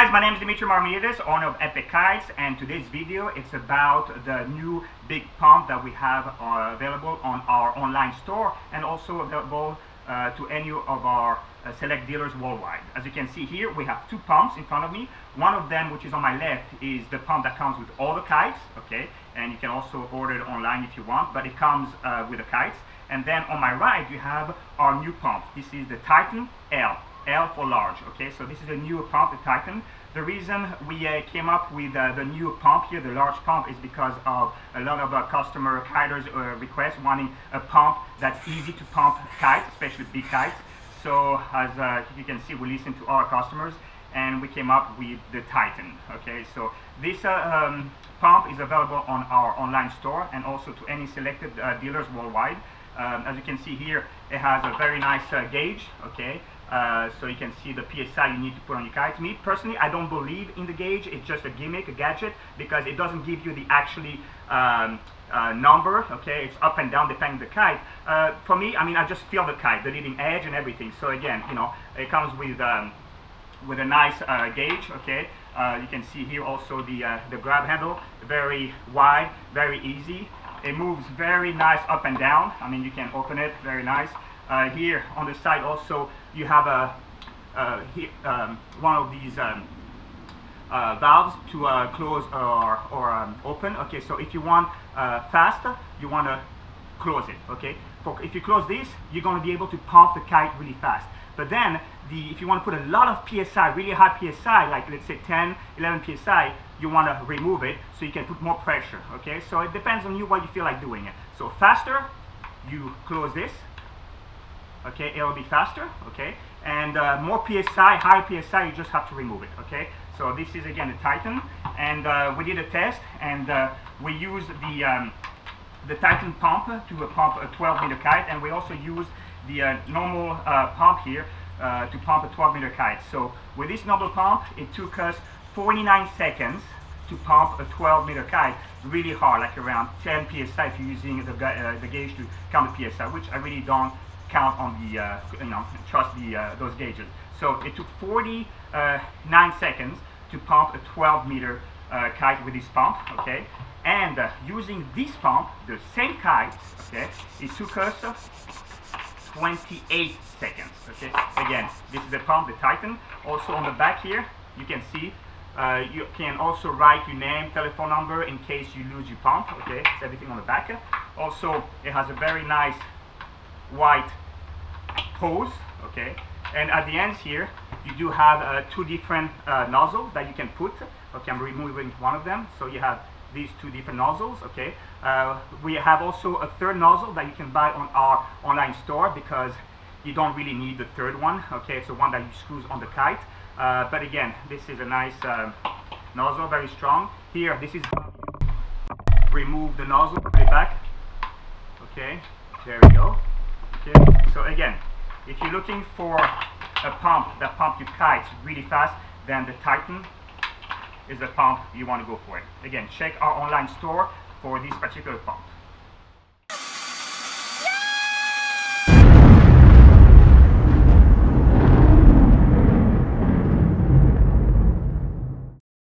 guys, my name is Dimitri Maramenides, owner of Epic Kites, and today's video is about the new big pump that we have available on our online store and also available to any of our select dealers worldwide. As you can see here, we have two pumps in front of me. One of them, which is on my left, is the pump that comes with all the kites, okay, and you can also order it online if you want, but it comes with the kites. And then on my right, you have our new pump. This is the Titan L for large, okay? So this is a new pump, the Titan. The reason we came up with the new pump here, the large pump, is because of a lot of customer kiters requests wanting a pump that's easy to pump kites, especially big kites. So as you can see, we listen to our customers and we came up with the Titan, okay? So this pump is available on our online store and also to any selected dealers worldwide. As you can see here, it has a very nice gauge, okay? So you can see the PSI you need to put on your kites. Me, personally, I don't believe in the gauge. It's just a gimmick, a gadget, because it doesn't give you the actually number, okay? It's up and down depending on the kite. For me, I mean, I just feel the kite, the leading edge and everything. So again, you know, it comes with a nice gauge, okay? You can see here also the grab handle, very wide, very easy. It moves very nice up and down. I mean, you can open it, very nice. Here on the side also you have a one of these valves to close or open, okay? So if you want faster, you want to close it, okay? For if you close this, you're going to be able to pump the kite really fast. But then if you want to put a lot of PSI, really high PSI, like let's say 10-11 PSI, you want to remove it so you can put more pressure, okay? So it depends on you what you feel like doing it. So faster, you close this, okay, it'll be faster, okay? And more PSI, higher PSI, you just have to remove it, okay? So this is again the Titan, and we did a test, and we used the Titan pump to pump a 12-meter kite, and we also used the normal pump here to pump a 12-meter kite. So with this normal pump, it took us 49 seconds to pump a 12-meter kite really hard, like around 10 PSI if you're using the gauge to count the PSI, which I really don't count on the, you know, trust the, those gauges. So it took 49 seconds to pump a 12-meter kite with this pump, okay? And using this pump, the same kite, okay, it took us 28 seconds, okay? Again, this is the pump, the Titan. Also on the back here, you can see, you can also write your name, telephone number, in case you lose your pump, okay? It's everything on the back. Also, it has a very nice white hose, okay? And at the ends here, you do have two different nozzles that you can put. Okay, I'm removing one of them. So you have these two different nozzles, okay? We have also a third nozzle that you can buy on our online store because you don't really need the third one, okay? It's the one that you screws on the kite. But again, this is a nice nozzle, very strong. Here, this is how you remove the nozzle, put it back. Okay, there we go. Okay, so again, if you're looking for a pump that pumps your kites really fast, then the Titan is the pump you want to go for it. Again, check our online store for this particular pump.